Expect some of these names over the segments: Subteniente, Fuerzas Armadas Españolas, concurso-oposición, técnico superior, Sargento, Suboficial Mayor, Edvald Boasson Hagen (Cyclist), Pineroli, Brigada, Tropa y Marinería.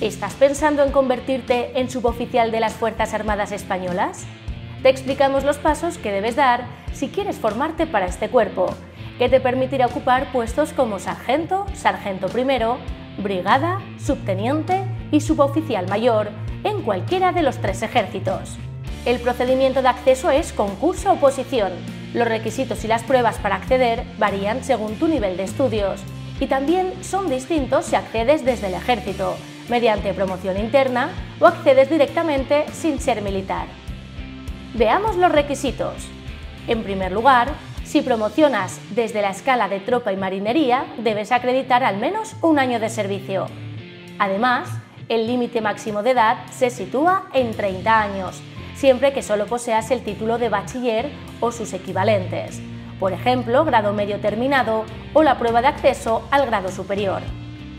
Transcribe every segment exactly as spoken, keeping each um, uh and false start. ¿Estás pensando en convertirte en suboficial de las Fuerzas Armadas Españolas? Te explicamos los pasos que debes dar si quieres formarte para este cuerpo, que te permitirá ocupar puestos como sargento, sargento primero, brigada, subteniente y suboficial mayor en cualquiera de los tres ejércitos. El procedimiento de acceso es concurso o oposición. Los requisitos y las pruebas para acceder varían según tu nivel de estudios y también son distintos si accedes desde el ejército, mediante promoción interna o accedes directamente sin ser militar. Veamos los requisitos. En primer lugar, si promocionas desde la escala de tropa y marinería, debes acreditar al menos un año de servicio. Además, el límite máximo de edad se sitúa en treinta años, siempre que solo poseas el título de bachiller o sus equivalentes, por ejemplo, grado medio terminado o la prueba de acceso al grado superior.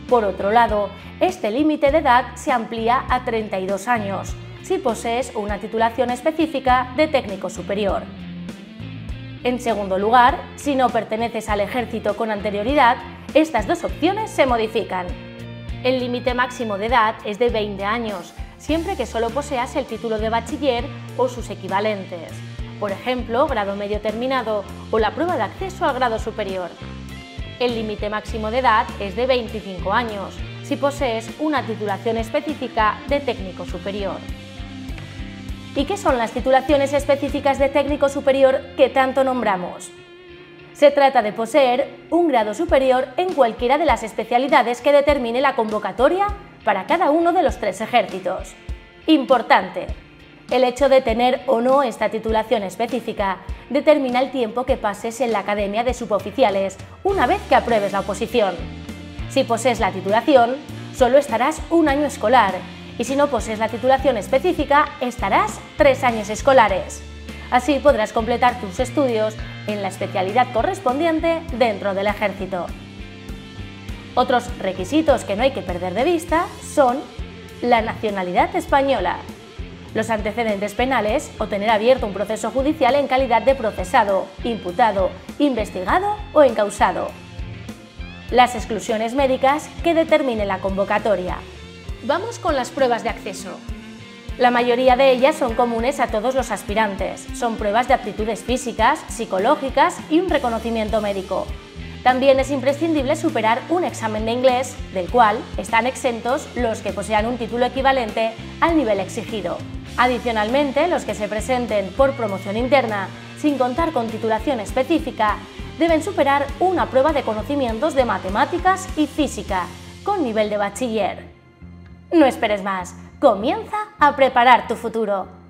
Por otro lado, este límite de edad se amplía a treinta y dos años, si posees una titulación específica de técnico superior. En segundo lugar, si no perteneces al ejército con anterioridad, estas dos opciones se modifican. El límite máximo de edad es de veinte años, siempre que solo poseas el título de bachiller o sus equivalentes, por ejemplo, grado medio terminado o la prueba de acceso al grado superior. El límite máximo de edad es de veinticinco años, si posees una titulación específica de técnico superior. ¿Y qué son las titulaciones específicas de técnico superior que tanto nombramos? Se trata de poseer un grado superior en cualquiera de las especialidades que determine la convocatoria para cada uno de los tres ejércitos. Importante, el hecho de tener o no esta titulación específica determina el tiempo que pases en la Academia de Suboficiales una vez que apruebes la oposición. Si posees la titulación, solo estarás un año escolar, y si no posees la titulación específica, estarás tres años escolares. Así podrás completar tus estudios en la especialidad correspondiente dentro del ejército. Otros requisitos que no hay que perder de vista son la nacionalidad española, los antecedentes penales o tener abierto un proceso judicial en calidad de procesado, imputado, investigado o encausado, las exclusiones médicas que determine la convocatoria. Vamos con las pruebas de acceso. La mayoría de ellas son comunes a todos los aspirantes. Son pruebas de aptitudes físicas, psicológicas y un reconocimiento médico. También es imprescindible superar un examen de inglés, del cual están exentos los que posean un título equivalente al nivel exigido. Adicionalmente, los que se presenten por promoción interna, sin contar con titulación específica, deben superar una prueba de conocimientos de matemáticas y física, con nivel de bachiller. No esperes más, comienza a preparar tu futuro.